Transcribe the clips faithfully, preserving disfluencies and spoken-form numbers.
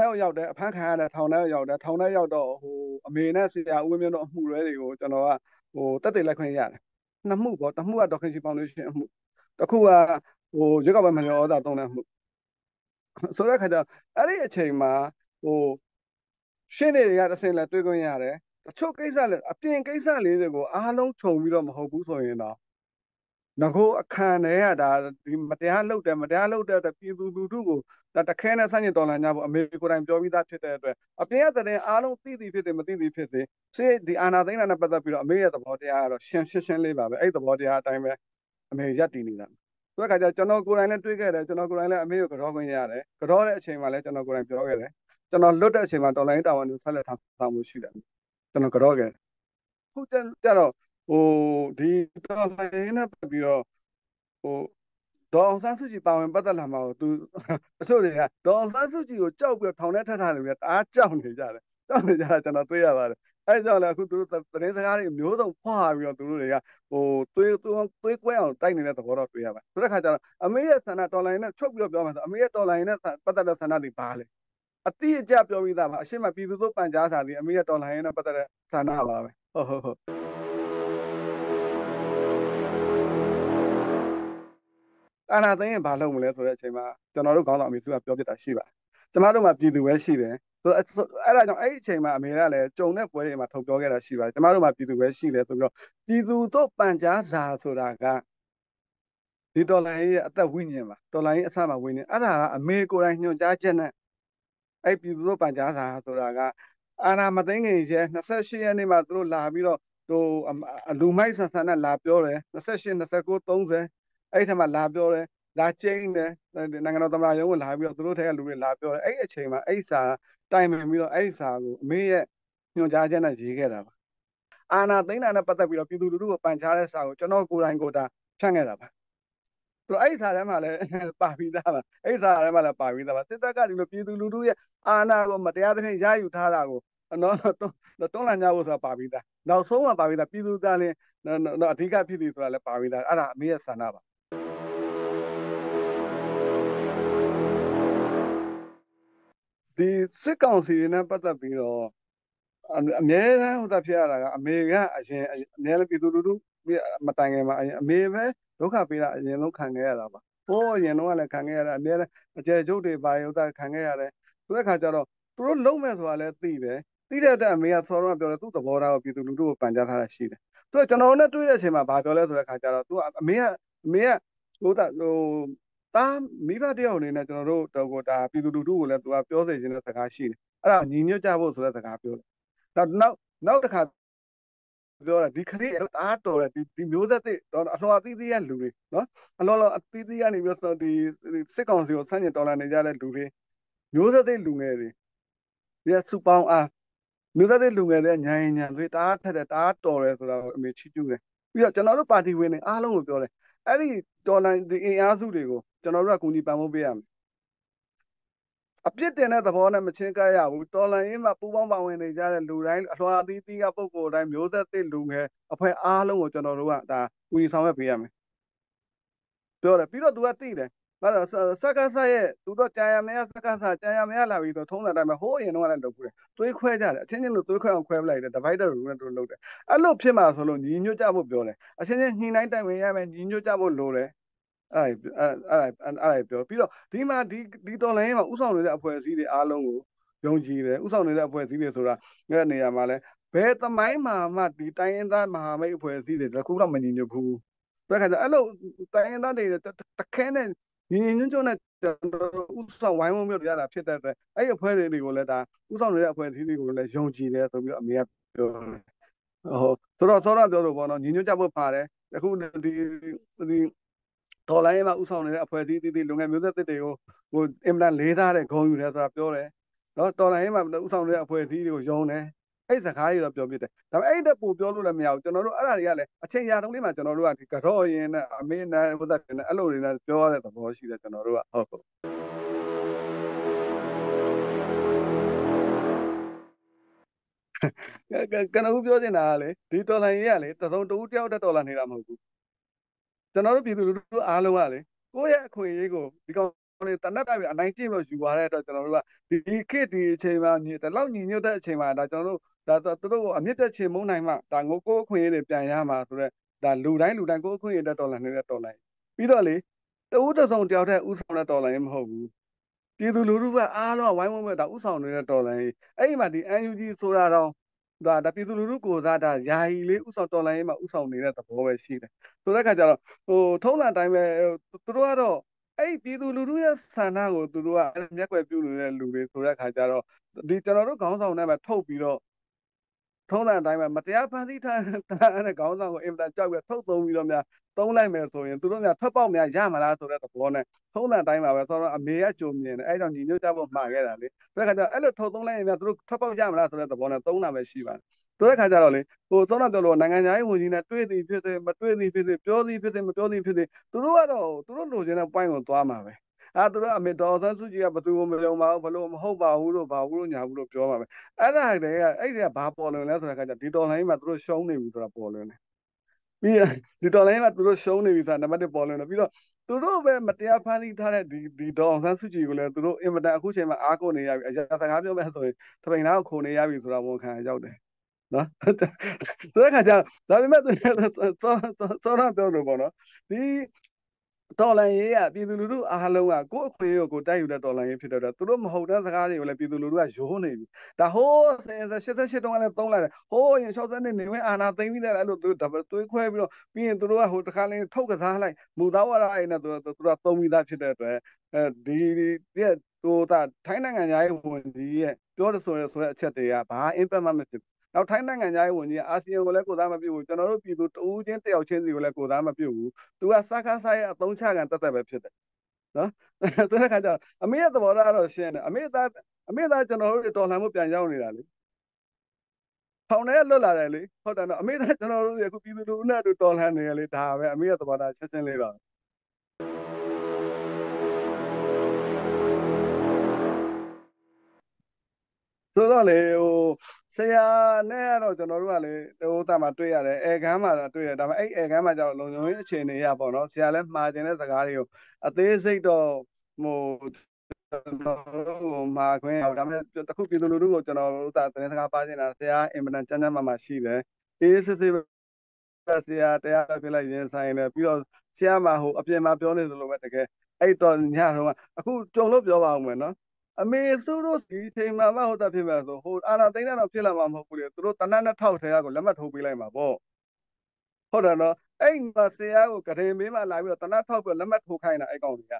ထောင်ထဲကိုရောက်တယ်အဖမ်းခံရတဲ့ထောင်ထဲကိုရောက်တယ်ထောင်ထဲရောက်တော့ဟိုအမေနဲ့ဆရာဦးဝင်းမျိုးတို့အမှုရဲတွေကိုကျွန်တော်ကဟိုတက်တယ်လက်ခွင့်ရတယ်နှစ်မှုပေါ့တစ်မှုကဒေါက်ခင်စီဖောင်ဒေးရှင်းအမှုတစ်ခုကဟိုရွက်ကောက်ပဲမလျော်ဩဇာသုံးတဲ့အမှုဆိုတဲ့ခါကျအဲ့ဒီအချိန်မှာဟိုရှင်းနေတွေကတစ်ဆင့်လဲတွေးခွင့်ရတယ်တချို့ကိစ္စလဲအပြင်ကိစ္စလေးတွေကိုအားလုံးခြုံပြီးတော့မဟုတ်ဘူးဆိုရင်တော့ငါကိုအခန်းထဲကဒါဒီမတရားလုပ်တယ်မတရားလုပ်တဲ့ပြည်သူလူထုကိုတခဲနဲ့ဆန့်ကျင်တော်လှန်ကြဖို့အမေကိုယ်တိုင်ပြောပြီးသားဖြစ်တဲ့အတွက်အပြင်ကတဲ့အားလုံးသိသိဖြစ်စေမသိသိဖြစ်စေစေဒီအာဏာသိမ်းတာနဲ့ပတ်သက်ပြီးတော့အမေရဲ့သဘောတရားကတော့ရှင်းရှင်းရှင်းလေးပါပဲအဲ့သဘောတရားအတိုင်းပဲအမေရပ်တည်နေတာဆိုတဲ့အခါကျကျွန်တော်ကိုယ်တိုင်လည်းတွေးခဲ့တယ်ကျွန်တော်ကိုယ်တိုင်လည်းအမေကိုကတော့ခွင့်ရတယ်ကတော့တဲ့အချိန်မှာလည်းကျွန်တော်ကိုယ်တိုင်ပြောခဲ့တယ်ကျွန်တော်လွတ်တဲ့အချိန်မှာတော်လှန်ရေးတာဝန်ကိုဆက်လက်ထားဆောင်မှုရှိတယ်ကျွန်တော်ကတော့ခဲ့ဟုတ်တယ်ကြတော့ဟိုဒီတော်လှန်ရေးနဲ့ပတ်ပြီးတော့ဟိုဒေါ်အောင်ဆန်းစုကြည်ပါဝင်ပတ်သက်လာမှာကိုသူအစိုးရကဒေါ်အောင်ဆန်းစုကြည်ကိုကြောက်ပြီးထောင်ထဲထပ်ထားလို့ပြတားကြောက်နေကြတယ်ကြောက်နေကြတာကျွန်တော်တွေ့ရပါတယ်အဲကြောင့်လည်းအခုသူတို့သတင်းစကားတွေမျိုးစုံဖွာပြီးတော့သူတို့တွေကဟိုတွေးတွေးကွဲအောင်တိုက်နေတဲ့သဘောတော့တွေ့ရပါတယ်ဆိုတဲ့အခါကျတော့အမေရဲ့ဆန္ဒတော်လှန်ရေးနဲ့ချုပ်ပြီးတော့ပြောမှဆိုအမေရဲ့တော်လှန်ရေးနဲ့ပတ်သက်တဲ့ဆန္ဒတွေပါလေအတိအကျပြောပြီးသားပါအရှိမပြည်သူတို့ပန်ကြားစာတွေအမေရဲ့တော်လှန်ရေးနဲ့ပတ်သက်တဲ့ဆန္ဒပါပဲဟုတ်ဟုတ်ဟုတ်အာဏာသိမ်းရင်ဘာလုပ်မလဲဆိုတဲ့အချိန်မှာကျွန်တော်တို့ခေါင်းဆောင်အမေစုကပြောပြတာရှိပါတယ်။ကျမတို့မှာပြည်သူပဲရှိတယ်။ဆိုတော့အဲ့ဒါကြောင့်အဲ့ဒီအချိန်မှာအမေကလည်းကြုံတဲ့ပွဲတွေမှာထုတ်ပြောခဲ့တာရှိပါတယ်။ကျမတို့မှာပြည်သူပဲရှိတယ်ဆိုပြီးတော့ပြည်သူတို့ပန်ကြားစာဆိုတာကဒီတော်လှန်ရေးရဲ့အသက်ဝိညာဉ်ပါ။တော်လှန်ရေးအစမှာဝိညာဉ်အဲ့ဒါကအမေကိုယ်တိုင်ညွှန်ကြားချက်နဲ့အဲ့ပြည်သူတို့ပန်ကြားစာဆိုတာကအာဏာမသိမ်းခင်ရဲ့၂၈ရက်နေ့မှာသူတို့လာပြီးတော့ဟိုလူမိုက်ဆန်ဆန်နဲ့လာပြောတယ်၂၈ ၂၉ ၃၀အဲ့ထက်မှလာပြောတယ်လာကျင်းတယ်နိုင်ငံတော်သမ္မတရုံးကိုလာပြီးတော့သူတို့ထဲကလူတွေလာပြောတယ်အဲ့အချိန်မှာအဲ့စာတိုင်ပင်ပြီးတော့အဲ့စာကိုအမေရဲ့ညွှန်ကြားချက်နဲ့ရေးခဲ့တာပါအာဏာသိမ်းတာနဲ့ပတ်သက်ပြီးတော့ပြည်သူလူထုကိုပန်ချတဲ့စာကိုကျွန်တော်ကိုယ်တိုင်ကိုယ်တိုင်ဖြန့်ခဲ့တာပါသူအဲ့စာထဲမှာလည်းပါပြီးသားပါအဲ့စာထဲမှာလည်းပါပြီးသားပါစစ်တပ်ကဒီလိုပြည်သူလူထုရဲ့အာဏာကိုမတရားသဖြင့်ရယူထားတာကိုနော်တွန်းလှန်ကြဖို့ဆိုတာပါပြီးသားနောက်ဆုံးမှာပါပြီးသားပြည်သူသားလည်းအဓိကဖြစ်သည်ဆိုတာလည်းပါပြီးသားအဲ့ဒါအမေရဲ့ဆန္ဒပါဒီစစ်ကောင်စီနဲ့ပတ်သက်ပြီးတော့အများအားဟိုတက်ဖြစ်ရတာကအမေကအရင်အများပြည်သူလူထုမတိုင်ခင်မှာအမေပဲဒုက္ခပေးတာအရင်လုံးခံခဲ့ရတာပါ။ဟိုအရင်တော့လည်းခံခဲ့ရတာအများအကျယ်ကျုပ်တွေပါရုပ်သားခံခဲ့ရတယ်။ဆိုတဲ့အခါကျတော့သူတို့လုံးမဲ့ဆိုတာလည်းသိတယ်။သိတဲ့အတိုင်းအမေကဆော်တော့ပြောတယ်သူ့သဘောထားကိုပြည်သူလူထုကိုပန်ကြားထားတာရှိတယ်။သူကကျွန်တော်နဲ့တွေ့တဲ့အချိန်မှာဘာပြောလဲဆိုတဲ့အခါကျတော့သူကအမေကအမေကဟိုတက်ဟိုတာမိဘတယောက်အနေနဲ့ကျွန်တော်တို့တော့ကိုဒါပြည်သူလူထုကိုလည်းသူကပြောစေခြင်းတဲ့စကားရှိတယ်။အဲ့ဒါညီညွတ်ကြဖို့ဆိုတဲ့စကားပြောတယ်။နောက်နောက်နောက်တစ်ခါပြောတာဒီခရီးတော့အားတော်တယ်ဒီမျိုးသက်သက်တော့အလှော်အသီးသီးရလူတွေနော်အလှော်အသီးသီးကနေပြီးတော့ဒီစစ်ကောင်စီကိုဆန့်ကျင်တော်လှန်နေကြတဲ့လူတွေမျိုးသက်သက်လူငယ်တွေဒီစုပေါင်းအားမျိုးသက်သက်လူငယ်တွေညံညံသွေးတားထက်တဲ့တားတော်တယ်ဆိုတာကိုအမေချီးကျူးတယ်။ပြီးတော့ကျွန်တော်တို့ပါတီဝင်တွေအားလုံးကိုပြောတယ်အဲ့ဒီတော်လှန်ဒီအင်အားစုတွေကိုကျွန်တော်တို့ကကူညီပံ့ပိုးပေးရမယ်အပြစ်တင်တဲ့သဘောနဲ့မချင်းကပ်ရဘူးတော်လှန်ရေးမှာပူးပေါင်းပါဝင်နေကြတဲ့လူတိုင်းအလှအသီးသီးကပုဂ္ဂိုလ်တိုင်းမျိုးသက်သစ်လူငယ်အဖွဲ့အားလုံးကိုကျွန်တော်တို့ကဒါကူညီဆောင်ရွက်ပေးရမယ်ပြောတယ်ပြီးတော့သူကသိတယ်ဘာလို့စက္ကဆရဲ့သူတို့ကြာရမရစက္ကဆကြာရမရလာပြီးတော့ထုံးတဲ့အတိုင်းပဲဟိုးအရင်တော့လည်းလုပ်ဘူးတယ်သွေးခွဲကြတယ်အချင်းချင်းတို့သွေးခွဲအောင်ခွဲပလိုက်တယ် divider rule နဲ့တို့လုပ်တယ်အဲ့လိုဖြစ်မှာဆိုလို့ညီညွတ်ကြဖို့ပြောတယ်အချင်းချင်းညှိနှိုင်းတိုင်ပင်ရမယ်ညီညွတ်ကြဖို့လိုတယ်အဲ့အဲ့အဲ့ပြောပြီးတော့ဒီမှာဒီဒီတော်လိုင်းမှာဥဆောင်နေတဲ့အဖွဲ့အစည်းတွေအားလုံးကိုယုံကြည်တယ်ဥဆောင်နေတဲ့အဖွဲ့အစည်းတွေဆိုတာငါ့နေရာမှာလဲဘယ်သမိုင်းမှာမှဒီတိုင်းရင်းသားမဟာမိတ်အဖွဲ့အစည်းတွေတခုတော့မညီညွတ်ဘူးပြခါကျအဲ့လိုတိုင်းရင်းသားတွေတခဲနဲ့ညီညွတ်ကြတဲ့ဥဆောင်ဝိုင်းဝန်းမျိုးရတာဖြစ်တဲ့အတွက်အဲ့အဖွဲ့တွေကိုလည်းဒါဥဆောင်နေတဲ့အဖွဲ့အစည်းတွေကိုလည်းယုံကြည်တယ်ဆိုပြီးတော့အမေကပြောတယ်ဟုတ်ဆိုတော့ဆိုတော့ပြောလို့ပေါ့နော်ညီညွတ်ကြဖို့ပါတယ်အခုဒီဒီဒေါ်လာရေးမှာဥဆောင်နေတဲ့အဖွဲ့အစည်းတည်တည်လုံငယ်မျိုးသက်တွေကိုဟိုအင်မတန်လေးစားတဲ့ဂုဏ်ယူတယ်ဆိုတာပြောတယ်နော်ဒေါ်လာရေးမှာဥဆောင်နေတဲ့အဖွဲ့အစည်းတွေကိုယုံတယ်အဲ့စကားတွေတော့ပြောပြတယ်ဒါပေမဲ့အဲ့တက်ပို့ပြောလို့လည်းမရဘူးကျွန်တော်တို့အဲ့ဒါတွေကလည်းအချိန်ရတုန်းလေးမှာကျွန်တော်တို့ကဒီကတော့ရင်နဲ့အမေနဲ့ဘုသက်နဲ့အဲ့လိုတွေနဲ့ပြောရတဲ့သဘောရှိတယ်ကျွန်တော်တို့ကဟုတ်ဟုတ်ကနဦးပြောနေတာကလေဒီဒေါ်လာရေးကလေတစုံတူတယောက်တက်ဒေါ်လာနေတာမဟုတ်ဘူးကျွန်တော်တို့ပြည်သူလူထုအားလုံးကလေကိုယ့်ရဲ့အခွင့်အရေးကိုဒီကောင်你等得太遠，南京路住下咧，就就話你佢哋車嘛，但老年有得車嘛，但就都但就都都阿咩得車冇嚟嘛，但我嗰個區嚟變下嘛，所以但路嚟路嚟嗰個區嚟到嚟嚟到嚟，邊度嚟？都好多上吊嘅，好上嚟到嚟唔好。啲都路路話啊，攞揾揾揾，但好上嚟到嚟，哎嘛啲 N U G 數啦咯。 ဒါတပီသူလူလူကိုသာဒါယာယီလေးဥဆောင်တော်လိုင်းမှာဥဆောင်နေတဲ့သဘောပဲရှိတယ်။ဆိုတဲ့အခါကျတော့ဟိုထုံးစံတိုင်းပဲသူတို့ကတော့အဲ့ပြည်သူလူလူရဲ့ဆန္ဒကိုသူတို့ကမျက်ကွယ်ပြုနေတဲ့လူတွေဆိုတဲ့အခါကျတော့ဒီကျွန်တော်တို့ခေါင်းဆောင်နဲ့ပဲထုတ်ပြီးတော့ထုံးစံတိုင်းပဲမတရားဖန်ဆီးထားတဲ့ခေါင်းဆောင်ကိုအင်တာကြောက်ရထုတ်သုံးပြီးတော့များသုံးလိုက်မယ်ဆိုရင်သူတို့များထွက်ပေါက်များရမှာလားဆိုတဲ့သဘောနဲ့ထုံးစံတိုင်းမှာပဲဆိုတော့အမေကကြုံမြင်တယ်အဲ့ကြောင့်ညီမျိုးကြဖို့မှားခဲ့တာလေဆိုတဲ့ခါကျတော့အဲ့လိုထုတ်သုံးလိုက်ရင်များသူတို့ထွက်ပေါက်ရမှာလားဆိုတဲ့သဘောနဲ့သုံးတာပဲရှိပါတယ်ဆိုတဲ့ခါကျတော့လေဟိုသုံးတာပြောလို့နိုင်ငံသားရေးဝန်ကြီးနဲ့တွေ့သည်ဖြစ်စေမတွေ့သည်ဖြစ်စေပြောသည်ဖြစ်စေမပြောသည်ဖြစ်စေသူတို့ကတော့သူတို့လိုချင်တဲ့ point ကိုသွားမှာပဲအဲ့သူတို့အမေတော်ဆန်းစုကြည်ကဘသူကိုမလုံပါဘူးဘလို့မဟုတ်ပါဘူးလို့ဘာဘူးလို့ညာဘူးလို့ပြောမှာပဲအဲ့ဒါတည်းကအဲ့ဒီကဘာပေါ်လွင်လဲဆိုတဲ့ခါကျဒီတော်လိုင်းမှာသူတို့ရှုံးနေပြီဆိုတာပေါ်လွင်တယ် ပြီးဒီတော်လိုင်းမှာသူတို့ရှုံးနေပြီဆိုတာနံပါတ်တစ်ပေါ်လွင်တယ်ပြီးတော့သူတို့ပဲမတရားဖန်တီးထားတဲ့ဒီဒီဒေါအောင်ဆန်းစုကြည်ကိုလည်းသူတို့အင်မတန်အခုချိန်မှာအားကိုးနေရပြီအရာစကားပြောမယ်ဆိုရင်သပိန်သားကိုခုန်နေရပြီဆိုတာဝန်ခံရောက်တယ်နော်သူတို့ခါကျဒါပေမဲ့သူသောသောနာပြောလို့ပေါ့နော်ဒီတော်လိုင်းရေးကပြည်သူလူထုအားလုံးကကိုယ့်အခွင့်အရေးကိုတိုက်ယူတဲ့တော်လိုင်းရေးဖြစ်တော့သူတို့မဟုတ်တဲ့စကားတွေကိုလည်းပြည်သူလူထုကယိုးနေပြီဒါဟိုးရှစ်ရှစ်တုန်းကလည်းသုံးလိုက်တယ်ဟိုးရင်ရှောက်စက်နဲ့နေဝင်အာနာသိမ့်ပြီးတဲ့အဲ့လိုသူတို့သွေးခွဲပြီးတော့ပြီးရင်သူတို့ကဟိုတစ်ခါလေးထုတ်ကစားလိုက်မူသားဝရအိမ်နဲ့သူတို့သူတို့သုံးပြီးသားဖြစ်တဲ့အတွက်အဲဒီဒီသူတို့ထိုင်းနိုင်ငံရဲ့ဝန်ကြီးရဲ့ပြောလို့ဆိုရဆိုတဲ့အချက်တွေကဘာ impact မှမဖြစ်ဘူးနောက်ထိုင်းနိုင်ငံရဲ့ဝန်ကြီးအာဆီယံကိုလည်းကိုသားမပြုတ်ဘူးကျွန်တော်တို့ပြည်သူတဦးချင်းတယောက်ချင်းစီကိုလည်းကိုသားမပြုတ်ဘူးသူကစကားစားရဲ့အသုံးချခံတက်တက်ပဲဖြစ်တယ်နော်သူကခါကြအမေရဲ့သဘောထားတော့ရှင်းတယ်အမေသားအမေသားကျွန်တော်တို့တော်လှန်မှုပြန်ရောက်နေတာလေထောင်ထဲလွတ်လာတယ်လေဟုတ်တယ်နော်အမေသားကျွန်တော်တို့အခုပြည်သူလူထုနဲ့အတူတော်လှန်နေရလေဒါပဲအမေရဲ့သဘောထားချက်ချင်းလေးပါဆိုတော့လေဟိုဆရာနဲ့ကတော့ကျွန်တော်တို့ကလေဟိုတာမှာတွေ့ရတယ်အဲကမ်းမှာတွေ့ရတယ်ဒါပေမဲ့အဲ့အဲကမ်းမှာကျတော့လုံခြုံရေးအခြေအနေရပေါ့နော်ဆရာလည်းမှားတင်တဲ့စကားတွေကိုအသေးစိတ်တော့ဟိုကျွန်တော်တို့မှာခွင့်ဒါပေမဲ့တခုပြည်သူလူထုကိုကျွန်တော်တို့တာတင်စကားပါနေတာဆရာအင်မတန်ကြမ်းကြမ်းမှမှရှိတယ်အေးစစ်စစ်ပဲဆရာတရားပြလိုက်ရင်ဆိုင်တယ်ပြီးတော့ဆရာမှာဟိုအပြင်မှာပြောနေသလိုပဲတကယ်အဲ့တော့ညတော့အခုကြုံလို့ပြောပါဦးမယ်နော်အမေသူတို့ဒီချိန်မှာမဟုတ်တာဖြစ်မှာဆိုဟိုအာနာသိန်းတော့ဖြစ်လာမှာမဟုတ်ဘူးလေသူတို့တနက်နှစ်ထောက်ထဲကိုလက်မှတ်ထိုးပေးလိုက်မှာပေါ့ဟုတ်တယ်နော်အဲ့မှာဆရာကိုကရင်မင်းမလာပြီးတော့တနက်ထောက်ပြီးလက်မှတ်ထိုးခိုင်းတာအဲ့ကောင်တွေက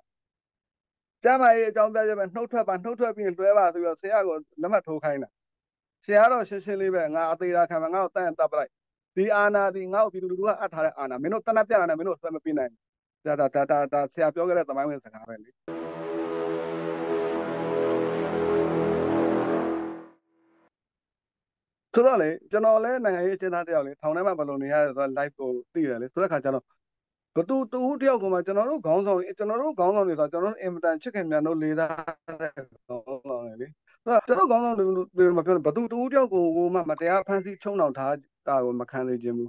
ကျမကြီးအကြောင်းပြချက်ပဲနှုတ်ထွက်ပါနှုတ်ထွက်ပြီးလွှဲပါဆိုပြီးဆရာကိုလက်မှတ်ထိုးခိုင်းတာဆရာတော့ရှင်းရှင်းလေးပဲငါအသေးတာခံမှာငါ့ကိုတန့်တပ်ပလိုက်ဒီအာနာဒီငါ့ကိုပြည်သူလူထုကအထားတဲ့အာနာမင်းတို့တနက်ပြတာနဲ့မင်းတို့ဆွဲမပေးနိုင်ဘူးဒါဒါဒါဒါဆရာပြောခဲ့တဲ့သမိုင်းဝင်စကားပဲလေဆိုတော့လေကျွန်တော်လည်းနိုင်ငံရေးအကျဉ်းသားတယောက်လေထောင်ထဲမှာဘယ်လိုနေရလဲဆိုတော့ live ကိုသိတယ်လေဆိုတဲ့အခါကျတော့ဘသူတူဦးတယောက်ကမှကျွန်တော်တို့ခေါင်းဆောင်ကျွန်တော်တို့ခေါင်းဆောင်တွေဆိုတော့ကျွန်တော်တို့အင်မတန်ချစ်ခင်မြန်တို့လေးစားတဲ့ခေါင်းဆောင်တွေလေဆိုတော့ကျွန်တော်ခေါင်းဆောင်တွေမပြောဘသူတူဦးတယောက်ကိုမှမတရားဖမ်းဆီးချုံနှောင်ထားတာကိုမခံနိုင်ခြင်းဘူး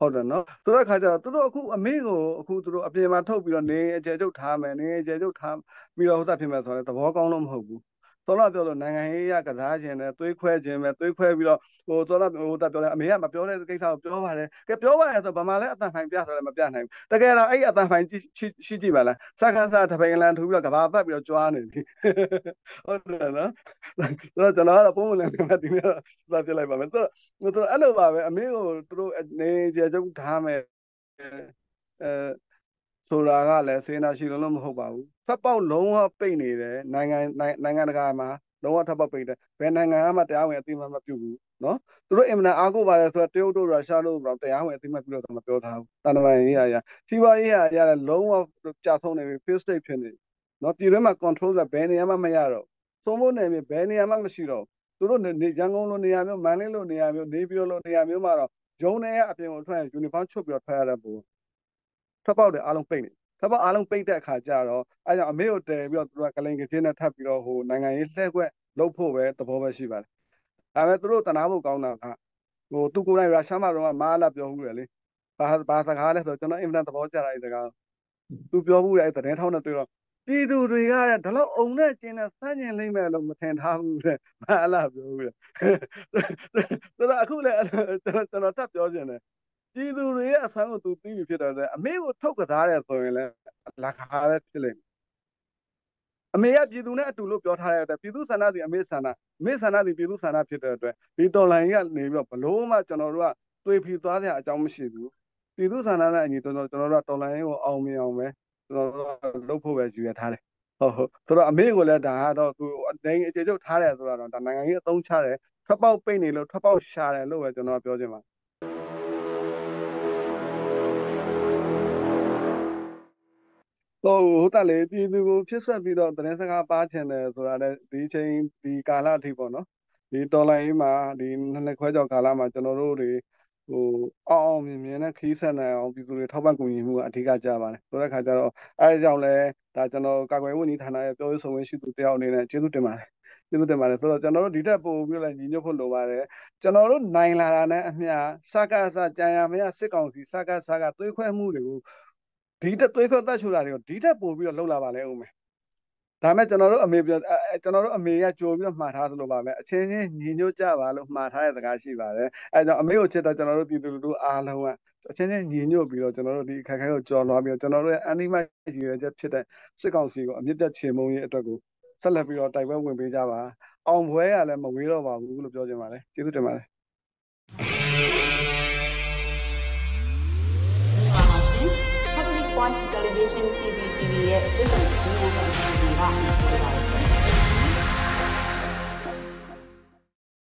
ဟုတ်တယ်နော်ဆိုတဲ့အခါကျတော့သူတို့အခုအမေကိုအခုသူတို့အပြင်မှာထုတ်ပြီးတော့နေအကျယ်ကျုပ်ထားမယ်နေအကျယ်ကျုပ်ထားပြီးတော့ဟိုစားဖြစ်မယ်ဆိုတော့သဘောကောင်းလို့မဟုတ်ဘူးသောလာပြောလို့နိုင်ငံရေးရကစားခြင်းနဲ့သွေးခွဲခြင်းပဲသွေးခွဲပြီးတော့ဟိုသောလာဟိုတာပြောလဲအမေကမပြောတဲ့ကိစ္စကိုပြောပါတယ်ကဲပြောပါတယ်ဆိုဗမာလဲအတန်ဖိုင်ပြဆိုလဲမပြနိုင်ဘူးတကယ်တော့အဲ့အတန်ဖိုင်ရှိကြည့်ပါလားစက္ကစတပိန်လန်ထူပြီးတော့ကဘာပတ်ပြီးတော့ကြွားနေပြီဟုတ်တယ်နော်ဆိုတော့ကျွန်တော်ကတော့ပုံမှန်လည်းမဒီနေ့တော့ပြလိုက်ပါမယ်ဆိုတော့အဲ့လိုပါပဲအမေကိုသူတို့နေကြကြုံထားမယ်အဲဆိုတာကလည်းစေနာရှိလုံးလို့မဟုတ်ပါဘူးဖက်ပေါက်လုံးဝပိတ်နေတယ်နိုင်ငံနိုင်ငံတကာမှာလုံးဝထပ်ပေါက်ပိတ်တယ်ဘယ်နိုင်ငံမှတရားဝင်အသိမှမပြုဘူးနော်သူတို့အင်မတန်အားကိုးပါတယ်ဆိုတော့တရုတ်တို့ရုရှားတို့တရားဝင်အသိမှပြုလို့တော့မပြောထားဘူးတန်တမာရေးအရာစီးပွားရေးအရာလည်းလုံးဝကြာဆုံးနေပြီ face state ဖြစ်နေနော်ပြည်တွင်းမှာ control ကဘယ်နေရာမှမရတော့သုံးဖို့နေပြီဘယ်နေရာမှမရှိတော့သူတို့နေရန်ကုန်လိုနေရာမျိုးမန္တလေးလိုနေရာမျိုးနေပြည်တော်လိုနေရာမျိုးမှာတော့ဂျုံနေရအပြင်ကိုထွက်ရင် uniform ချုပ်ပြီးတော့ထွက်ရတဲ့ပုံထွက်ပေါက်တယ်အားလုံးပိတ်နေထွက်ပေါက်အားလုံးပိတ်တဲ့အခါကျတော့အဲကြောင့်အမေကိုတည်ပြီးတော့သူကကလိန်ကချင်းနဲ့ထပ်ပြီးတော့ဟိုနိုင်ငံရေးလှည့်ကွက်လုပ်ဖို့ပဲသဘောပဲရှိပါတယ်ဒါပေမဲ့သူတို့တနာဖို့ကောင်းတာကဟိုသူကိုယ်တိုင်ရုရှားမှာတော့မားလာပြောဘူးတယ်လေဘာဘာစကားလဲဆိုတော့ကျွန်တော်အင်မတန်သဘောကျတာအဲဒီစကားသူပြောဘူးလေအဲသတင်းထောက်နဲ့တွေ့တော့ ပြည်သူတွေကလည်းဒီလောက်အုံနဲ့ကျင်းတဲ့စမ်းကျင်လိမ့်မယ်လို့မထင်ထားဘူးလေ။မလားပြောဘူးလေ။ဆိုတော့အခုလည်းကျွန်တော်ထပ်ပြောချင်တယ်။ပြည်သူတွေရဲ့အဆန်းကိုသူသိပြီဖြစ်တော့လေအမေကိုထုတ်ကစားတယ်ဆိုရင်လည်းလက်ခါပဲဖြစ်လိမ့်မယ်။အမေကပြည်သူနဲ့အတူလို့ပြောထားတဲ့အတွက်ပြည်သူဆန္ဒတွေအမေဆန္ဒအမေဆန္ဒတွေပြည်သူဆန္ဒဖြစ်တဲ့အတွက်ဒီတော်လှန်ရေးကနေပြီးတော့ဘလို့မှကျွန်တော်တို့ကတွေးဖီသွားစရာအကြောင်းမရှိဘူး။ပြည်သူဆန္ဒနဲ့အညီကျွန်တော်တို့ကတော်လှန်ရေးကိုအောင်မြင်အောင်ပဲလုပ်ဖို့ပဲယူရထားတယ်။ဟုတ်ဟုတ်ဆိုတော့အမေကိုလည်းဒါကတော့သူနိုင်ငံအခြေချုပ်ထားတယ်ဆိုတော့ဒါနိုင်ငံကြီးအသုံးချတယ်ထွက်ပေါက်ပိတ်နေလို့ထွက်ပေါက်ရှာတယ်လို့ပဲကျွန်တော်ပြောချင်ပါတယ်။တော့ဟုတ်တယ်လေပြည်သူကိုဖြစ်ဆက်ပြီးတော့သတင်းစကားပါချင်တယ်ဆိုတာလည်းဒီချိန်ဒီကာလအထိပေါ့နော်။ဒီတော်လိုင်းမှာဒီနှစ်နှစ်ခွဲကျော်ကာလမှာကျွန်တော်တို့တွေဟိုအောင်အောင်မြင်မြင်နဲ့ခီးဆက်နိုင်အောင်ပြည်သူတွေထောက်ပံ့ကူညီမှုကအဓိကကျပါတယ်ဆိုတဲ့အခါကျတော့အဲအကြောင်းလဲဒါကျွန်တော်ကာကွယ်ရေးဝန်ကြီးဌာနရဲ့ပြောရေးဆိုခွင့်ရှိသူတယောက်အနေနဲ့ကျေးဇူးတင်ပါတယ်ကျေးဇူးတင်ပါတယ်ဆိုတော့ကျွန်တော်တို့ဒီတက်ပို့ပြီးလဲညီညွတ်ဖို့လိုပါတယ်ကျွန်တော်တို့နိုင်လာတာနဲ့အမျှစကားစကြံရမရစစ်ကောင်စီစကားစကားသွေးခွဲမှုတွေကိုဒီတက်သွေးခွဲတတ်ချူတာတွေကိုဒီတက်ပို့ပြီးတော့လှုပ်လာပါလဲဦးမယ်ဒါမဲ့ကျွန်တော်တို့အမေကျွန်တော်တို့အမေကကြိုပြီးတော့မှားထားသလိုပါပဲအချင်းချင်းညီညွတ်ကြပါလို့မှားထားတဲ့စကားရှိပါတယ်အဲကြောင့်အမေကိုချစ်တော့ကျွန်တော်တို့ပြည်သူလူထုအားလုံးကအချင်းချင်းညီညွတ်ပြီးတော့ကျွန်တော်တို့ဒီအခက်အခဲကိုကြော်လွှားပြီးတော့ကျွန်တော်တို့ရဲ့အန်တီမိုက်ကြီးရဲ့ချက်ဖြစ်တဲ့စစ်ကောင်စီကိုအမြင့်တက်ချေမှုန်းရေးအတွက်ကိုဆက်လက်ပြီးတော့တိုက်ပွဲဝင်ပေးကြပါအောင်ပွဲကလည်းမဝေးတော့ပါဘူးလို့ပြောချင်ပါတယ်ကျေးဇူးတင်ပါတယ်Public Voice Television ที วี ที วี ရဲ့ Facebook နဲ့ Facebook မှာ